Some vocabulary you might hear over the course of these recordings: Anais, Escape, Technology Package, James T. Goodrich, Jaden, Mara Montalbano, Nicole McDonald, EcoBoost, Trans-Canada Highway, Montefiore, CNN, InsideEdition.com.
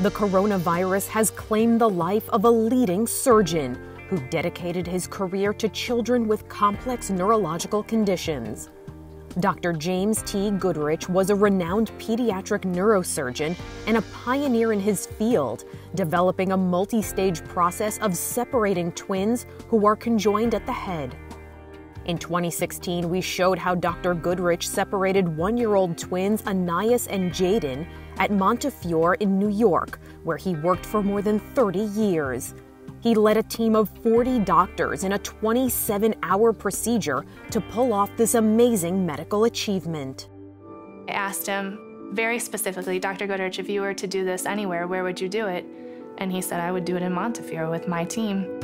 The coronavirus has claimed the life of a leading surgeon who dedicated his career to children with complex neurological conditions. Dr. James T. Goodrich was a renowned pediatric neurosurgeon and a pioneer in his field, developing a multi-stage process of separating twins who are conjoined at the head. In 2016, we showed how Dr. Goodrich separated one-year-old twins Anais and Jaden at Montefiore in New York, where he worked for more than 30 years. He led a team of 40 doctors in a 27-hour procedure to pull off this amazing medical achievement. I asked him very specifically, Dr. Goodrich, if you were to do this anywhere, where would you do it? And he said, I would do it in Montefiore with my team.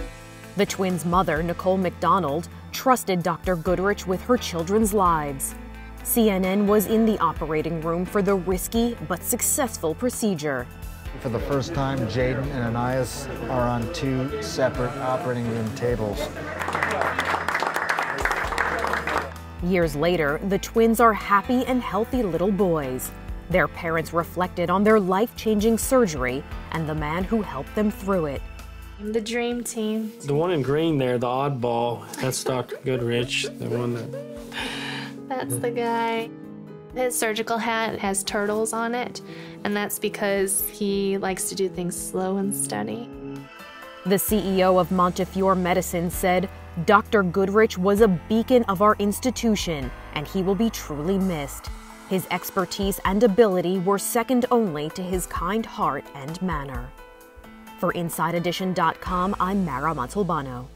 The twins' mother, Nicole McDonald, trusted Dr. Goodrich with her children's lives. CNN was in the operating room for the risky but successful procedure. For the first time, Jaden and Anais are on two separate operating room tables. Years later, the twins are happy and healthy little boys. Their parents reflected on their life-changing surgery and the man who helped them through it. The dream team. The one in green there, the oddball, that's Dr. Goodrich, the one that... That's the guy. His surgical hat has turtles on it, and that's because he likes to do things slow and steady. The CEO of Montefiore Medicine said, Dr. Goodrich was a beacon of our institution, and he will be truly missed. His expertise and ability were second only to his kind heart and manner. For InsideEdition.com, I'm Mara Montalbano.